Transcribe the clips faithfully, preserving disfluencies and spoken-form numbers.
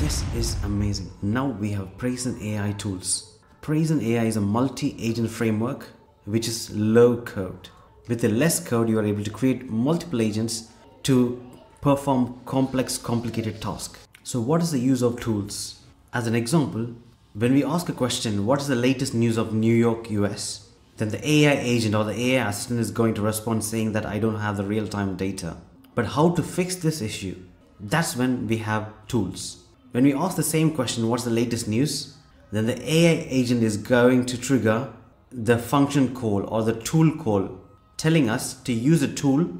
This is amazing. Now we have Praison A I tools. Praison A I is a multi-agent framework which is low code. With the less code, you are able to create multiple agents to perform complex, complicated tasks. So what is the use of tools? As an example, when we ask a question, what is the latest news of New York, U S? Then the A I agent or the A I assistant is going to respond saying that I don't have the real-time data. But how to fix this issue? That's when we have tools. When we ask the same question, what's the latest news? Then the A I agent is going to trigger the function call or the tool call, telling us to use a tool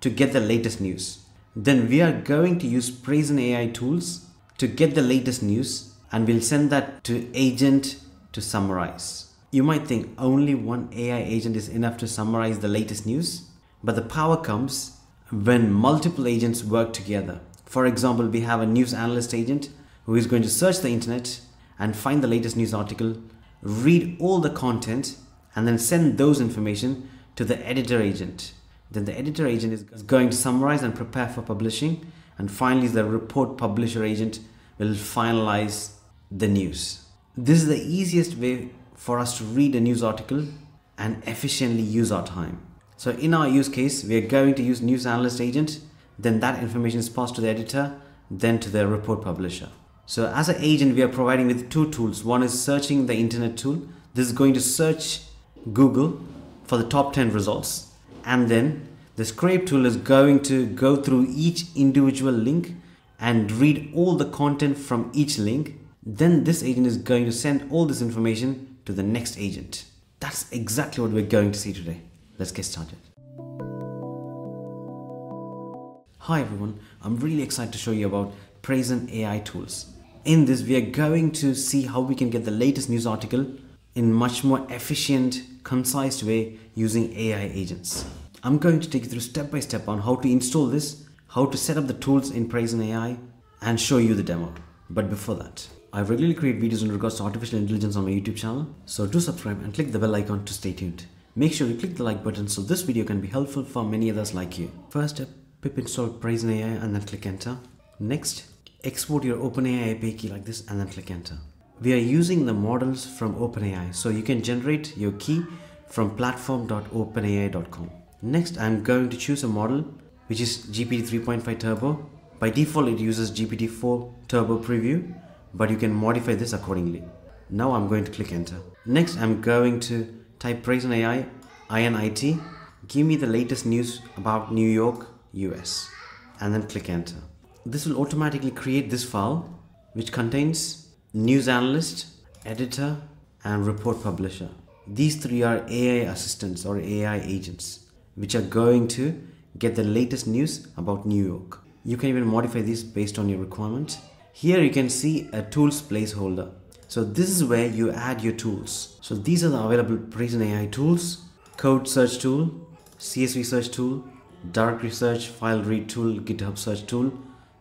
to get the latest news. Then we are going to use Praison A I tools to get the latest news, and we'll send that to agent to summarize. You might think only one A I agent is enough to summarize the latest news, but the power comes when multiple agents work together. For example, we have a news analyst agent who is going to search the internet and find the latest news article, read all the content, and then send those information to the editor agent. Then the editor agent is going to summarize and prepare for publishing, and finally the report publisher agent will finalize the news. This is the easiest way for us to read a news article and efficiently use our time. So in our use case, we are going to use news analyst agent, then that information is passed to the editor, then to the report publisher. So as an agent, we are providing with two tools. One is searching the internet tool. This is going to search Google for the top ten results. And then the scrape tool is going to go through each individual link and read all the content from each link. Then this agent is going to send all this information to the next agent. That's exactly what we're going to see today. Let's get started. Hi everyone, I'm really excited to show you about Praison A I tools. In this, we are going to see how we can get the latest news article in much more efficient, concise way using A I agents. I'm going to take you through step by step on how to install this, how to set up the tools in Praison A I, and show you the demo. But before that, I regularly create videos in regards to artificial intelligence on my YouTube channel, so do subscribe and click the bell icon to stay tuned. Make sure you click the like button so this video can be helpful for many others like you. First step, pip install Praison A I and then click enter. Next, export your OpenAI A P I key like this and then click enter. We are using the models from OpenAI, so you can generate your key from platform dot open A I dot com. Next, I'm going to choose a model which is G P T three point five Turbo. By default, it uses G P T four Turbo Preview, but you can modify this accordingly. Now I'm going to click enter. Next, I'm going to type Praison A I, I N I T, give me the latest news about New York, U S, and then click enter. This will automatically create this file, which contains news analyst, editor, and report publisher. These three are A I assistants or A I agents, which are going to get the latest news about New York. You can even modify these based on your requirement. Here you can see a tools placeholder. So this is where you add your tools. So these are the available Praison A I tools: code search tool, C S V search tool, dark research, file read tool, GitHub search tool,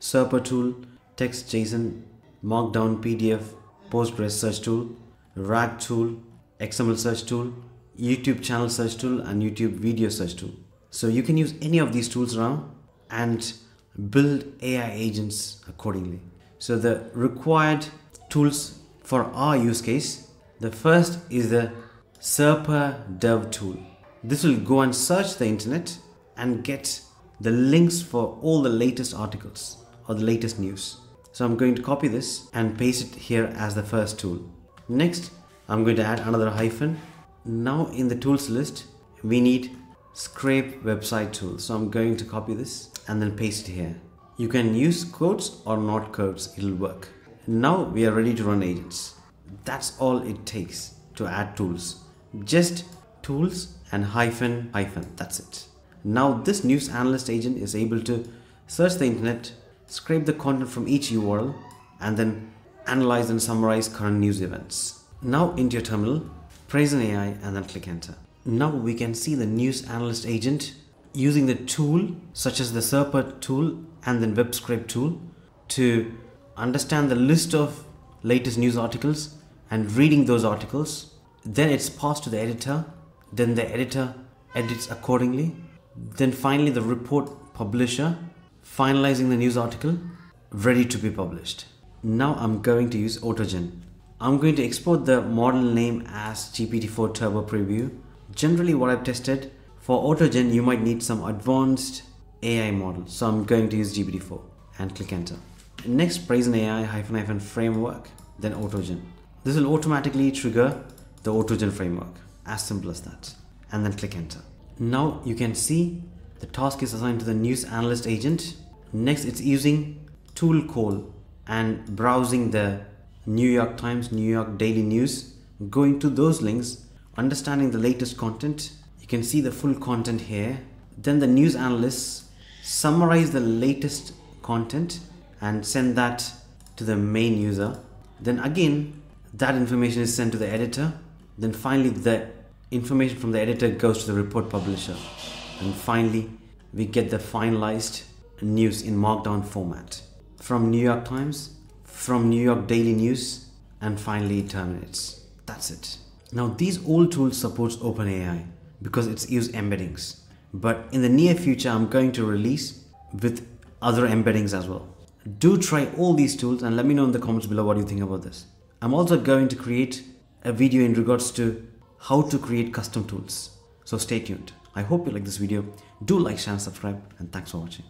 Serper tool, text JSON, Markdown P D F, Postgres search tool, RAG tool, X M L search tool, YouTube channel search tool, and YouTube video search tool. So you can use any of these tools now and build A I agents accordingly. So the required tools for our use case, the first is the Serper dev tool. This will go and search the internet and get the links for all the latest articles or the latest news. So I'm going to copy this and paste it here as the first tool. Next, I'm going to add another hyphen. Now in the tools list, we need scrape website tool. So I'm going to copy this and then paste it here. You can use quotes or not quotes, it'll work. Now we are ready to run agents. That's all it takes to add tools. Just tools and hyphen hyphen, that's it. Now this news analyst agent is able to search the internet, scrape the content from each U R L, and then analyze and summarize current news events. Now into your terminal, Praison A I, and then click enter. Now we can see the news analyst agent using the tool such as the Serper tool and then web scrape tool to understand the list of latest news articles and reading those articles. Then it's passed to the editor. Then the editor edits accordingly. Then finally the report publisher, finalizing the news article, ready to be published. Now I'm going to use AutoGen. I'm going to export the model name as G P T four Turbo Preview. Generally what I've tested, for AutoGen you might need some advanced A I model. So I'm going to use G P T four and click enter. Next, Praison A I hyphen hyphen framework, then AutoGen. This will automatically trigger the AutoGen framework. As simple as that. And then click enter. Now you can see the task is assigned to the news analyst agent. Next, it's using tool call and browsing the New York Times, New York Daily News, going to those links, understanding the latest content. You can see the full content here. Then the news analysts summarize the latest content and send that to the main user. Then again, that information is sent to the editor. Then finally, the information from the editor goes to the report publisher. And finally, we get the finalized news in markdown format from New York Times, from New York Daily News, and finally it terminates. That's it. Now these old tools supports OpenAI because it's used embeddings. But in the near future, I'm going to release with other embeddings as well. Do try all these tools and let me know in the comments below what you think about this. I'm also going to create a video in regards to how to create custom tools. So stay tuned. I hope you like this video. Do like, share and subscribe, and thanks for watching.